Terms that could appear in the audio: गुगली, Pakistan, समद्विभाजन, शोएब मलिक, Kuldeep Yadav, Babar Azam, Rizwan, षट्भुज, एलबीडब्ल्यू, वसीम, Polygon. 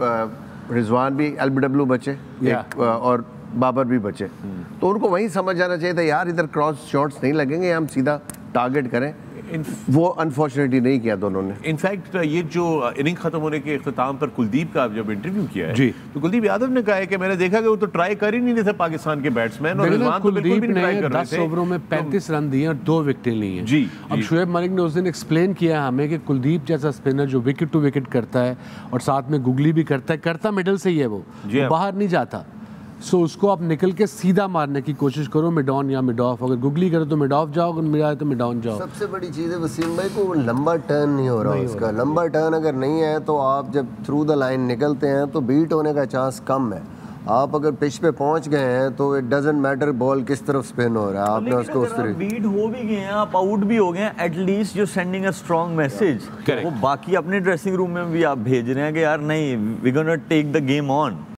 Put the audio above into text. रिजवान भी एलबीडब्ल्यू बचे और बाबर भी बचे, तो उनको वहीं समझ जाना चाहिए था यार इधर क्रॉस शॉट्स नहीं लगेंगे, हम सीधा टारगेट करें। वो अनफॉर्चुनेटली नहीं किया दोनों ने। इनफैक्ट ये जो इनिंग ख़त्म होने के अख्ताम पर कुलदीप का जब इंटरव्यू किया है जी, तो कुलदीप यादव ने कहा है कि मैंने देखा कि वो तो ट्राई कर ही नहीं रहे थे पाकिस्तान के बैट्समैन, और रिजवान तो बिल्कुल भी नहीं ट्राई कर रहे थे। 10 ओवरों में 35 रन दिए और 2 विकेटें ली हैं जी। अब शोएब मलिक ने उस दिन एक्सप्लेन किया हमें कि कुलदीप जैसा स्पिनर जो विकेट टू विकेट करता है और साथ में गुगली भी करता है, करता मिडल से ही है, वो बाहर नहीं जाता, सो उसको आप निकल के सीधा मारने की कोशिश करो, मिड ऑन या मिड ऑफ। अगर गुगली करो तो मिड ऑफ जाओ, अगर मिड आए तो मिड ऑन जाओ। सबसे बड़ी चीज़ है वसीम भाई को लंबा टर्न नहीं हो रहा है उसका, लंबा टर्न अगर नहीं है तो आप जब थ्रू द लाइन निकलते हैं तो बीट होने का चांस कम है। आप अगर पिच पे पहुंच गए हैं तो इट डजंट मैटर बॉल किस तरफ स्पिन हो रहा है, आपने उसको उस तरफ बीट हो भी गए हैं, आप आउट भी हो गए हैं, at least you sending a strong message. वो बाकी अपने ड्रेसिंग रूम में भी आप भेज रहे हैं कि यार नहीं, we gonna take the game on.